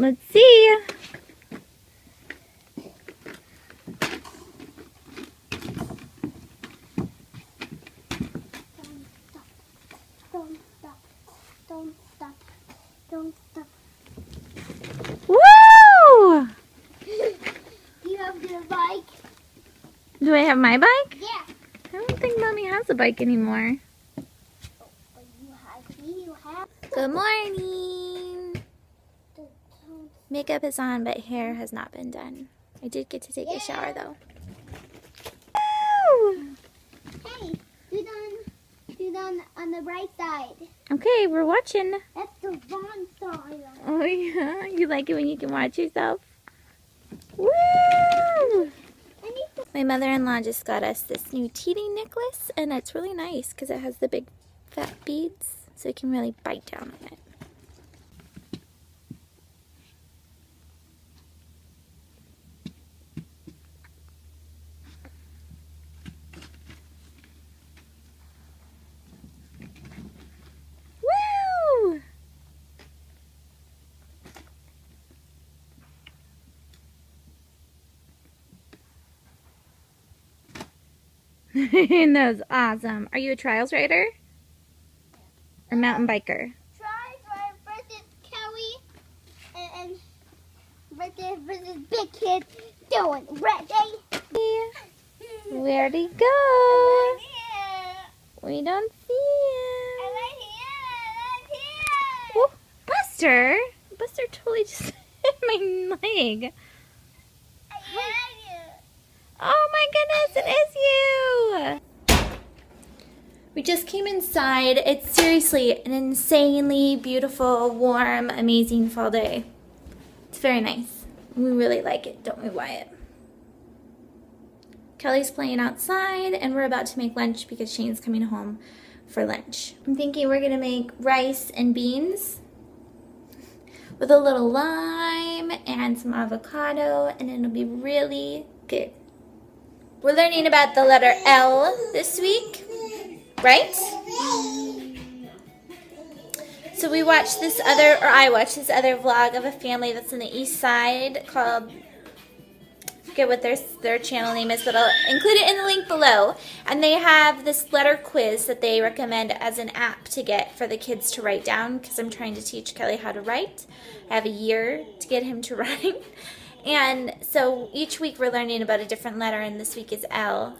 Let's see. Woo! You have your bike. Do I have my bike? Yeah. I don't think Mommy has a bike anymore. Good morning. Makeup is on, but hair has not been done. I did get to take a shower though. Woo! Hey, do done on the bright side. Okay, we're watching. That's the wrong side. Oh yeah, you like it when you can watch yourself? Woo! My mother-in-law just got us this new teething necklace, and it's really nice because it has the big fat beads, so you can really bite down on it. That was awesome. Are you a trials rider? Or mountain biker? Trials rider versus Kelly and versus big kid doing ready. Where'd he go? We don't see him. I'm right here. Oh, Buster! Buster totally just hit my leg. Oh my goodness, it is you! We just came inside. It's seriously an insanely beautiful, warm, amazing fall day. It's very nice. We really like it, don't we, Wyatt? Kelly's playing outside, and we're about to make lunch because Shane's coming home for lunch. I'm thinking we're gonna make rice and beans with a little lime and some avocado, and it'll be really good. We're learning about the letter L this week, right? So we watched this other, or I watched this other vlog of a family that's in the East Side called, I forget what their channel name is, but I'll include it in the link below. And they have this letter quiz that they recommend as an app to get for the kids to write down, because I'm trying to teach Kelly how to write. I have a year to get him to write. And so each week we're learning about a different letter, and this week is L.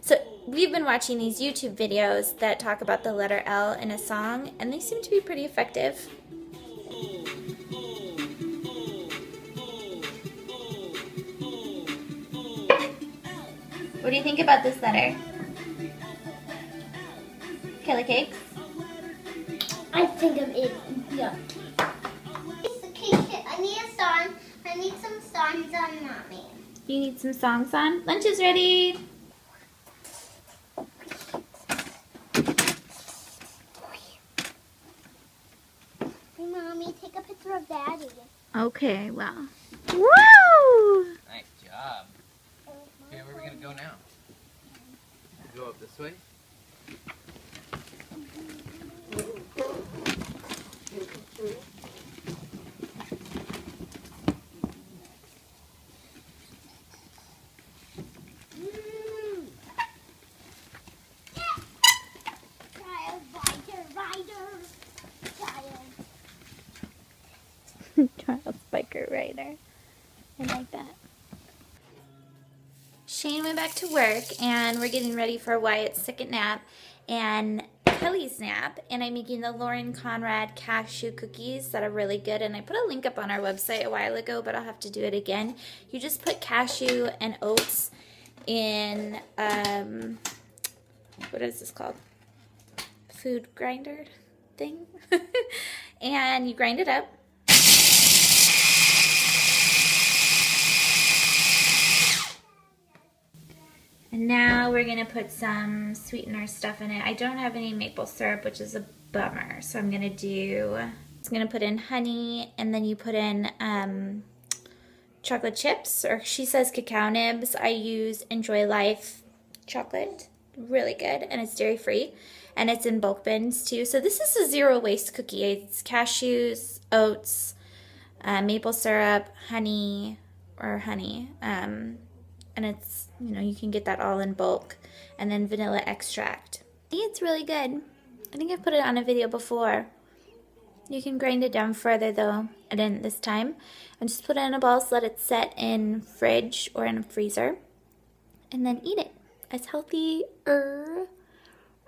So we've been watching these YouTube videos that talk about the letter L in a song, and they seem to be pretty effective. What do you think about this letter? Kelly Cakes? I think I'm it. Yeah. I need some songs on, Mommy. You need some songs on? Lunch is ready. Hey, Mommy, take a picture of Daddy. Okay, well. Woo! Nice job. Okay, where are we going to go now? Go up this way? Trials biker rider. I like that. Shane went back to work, and we're getting ready for Wyatt's second nap and Kelly's nap, and I'm making the Lauren Conrad cashew cookies that are really good, and I put a link up on our website a while ago, but I'll have to do it again. You just put cashew and oats in what is this called? Food grinder thing. And you grind it up. And now we're going to put some sweetener stuff in it. I don't have any maple syrup, which is a bummer. So I'm going to do, it's going to put in honey, and then you put in chocolate chips, or she says cacao nibs. I use Enjoy Life chocolate. Really good. And it's dairy free. And it's in bulk bins too. So this is a zero waste cookie. It's cashews, oats, maple syrup, honey, and it's, you know, you can get that all in bulk, and then vanilla extract. I think it's really good. I think I put it on a video before. You can grind it down further though. I didn't this time. And just put it in a bowl, so let it set in fridge or in a freezer, and then eat it. It's healthier,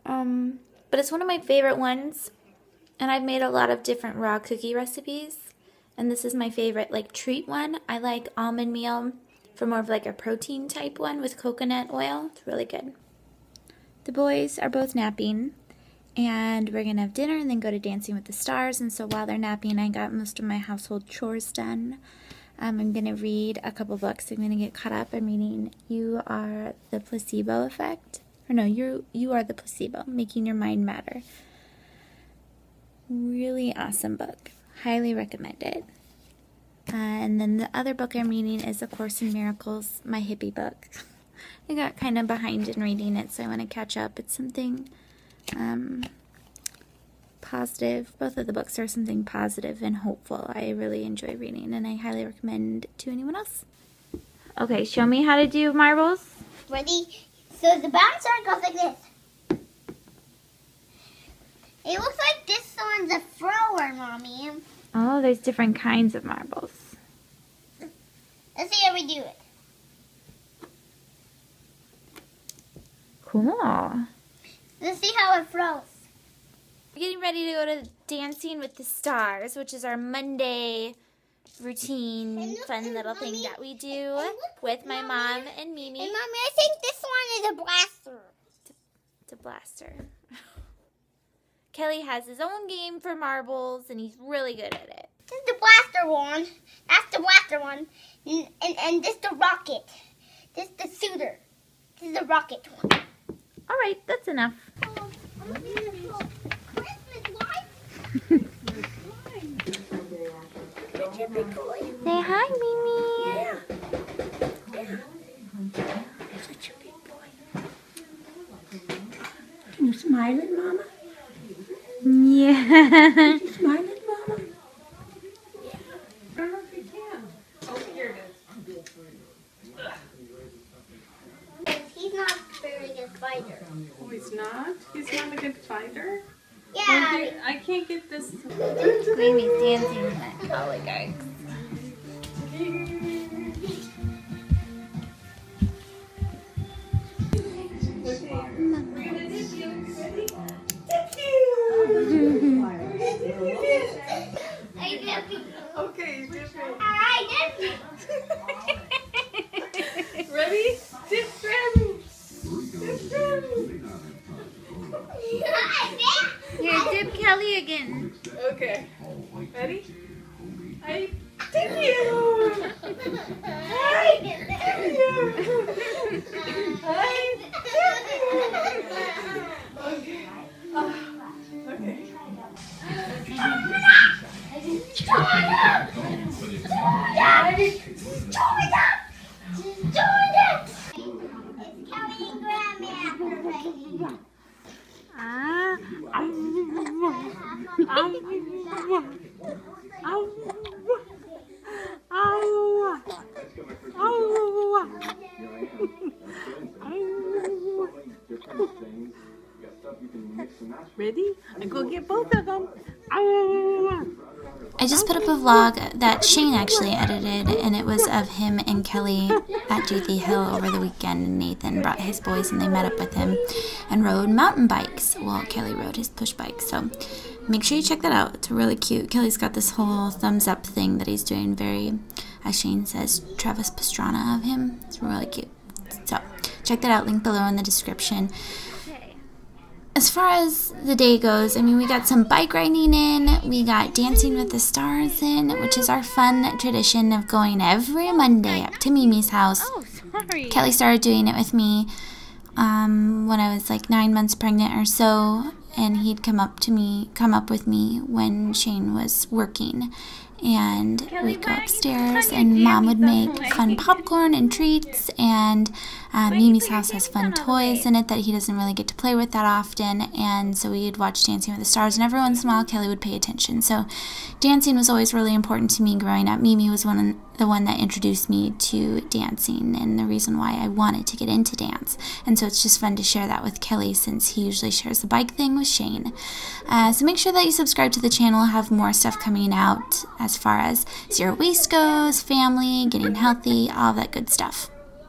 but it's one of my favorite ones. And I've made a lot of different raw cookie recipes, and this is my favorite, like, treat one. I like almond meal for more of like a protein type one with coconut oil. It's really good. The boys are both napping, and we're gonna have dinner and then go to Dancing with the Stars. And so while they're napping, I got most of my household chores done. I'm gonna read a couple books. I'm gonna get caught up. I'm reading You Are the Placebo Effect. Or no, You Are the Placebo, Making Your Mind Matter. Really awesome book. Highly recommend it. And then the other book I'm reading is A Course in Miracles, my hippie book. I got kind of behind in reading it, so I want to catch up. It's something positive. Both of the books are something positive and hopeful. I really enjoy reading, and I highly recommend to anyone else. Okay, show me how to do marbles. Ready? So the brown sword goes like this. It looks like this one's a thrower, Mommy. Oh, there's different kinds of marbles. Let's see how we do it. Cool. Let's see how it throws. We're getting ready to go to Dancing with the Stars, which is our Monday routine, fun little thing that we do with my mom and Mimi. And Mommy, I think this one is a blaster. It's a blaster. Kelly has his own game for marbles, and he's really good at it. This is the blaster one. That's the blaster one. And this is the rocket. This is the shooter. This is the rocket one. All right, that's enough. Say hi, Mimi. Yeah. Such a big boy. Can you smile at Mama? Yeah. She's smiling, Mama. Yeah. I don't know if you can. Oh, here it is. He's not a very good fighter. Oh, he's not? He's not a good fighter? Yeah. I can't get this. Mimi's dancing with that oligarchs. Okay, dip it. All right, dip it. Ready? Dip, Travis. Dip, Travis. Here, dip Kelly again. Okay. Ready? I dip you. I dip you. I dip you. Okay. Okay. Ready? I go get both of them. I just put up a vlog that Shane actually edited, and it was of him and Kelly at Duthie Hill over the weekend, and Nathan brought his boys and they met up with him and rode mountain bikes. Well, Kelly rode his push bike, so make sure you check that out. It's really cute. Kelly's got this whole thumbs up thing that he's doing, very, as Shane says, Travis Pastrana of him. It's really cute. So check that out, link below in the description. As far as the day goes, I mean, we got some bike riding in, we got Dancing with the Stars in, which is our fun tradition of going every Monday up to Mimi's house. Oh, sorry. Kelly started doing it with me when I was like 9 months pregnant or so, and he'd come up with me when Shane was working, and we'd go upstairs and Mom would make fun popcorn and treats, and Mimi's house has fun toys in it that he doesn't really get to play with that often, and so we'd watch Dancing with the Stars, and every once in a while Kelly would pay attention. So dancing was always really important to me growing up. Mimi was the one that introduced me to dancing and the reason why I wanted to get into dance, and so it's just fun to share that with Kelly since he usually shares the bike thing with Shane. So make sure that you subscribe to the channel. I'll have more stuff coming out as far as zero waste goes, family, getting healthy, all that good stuff.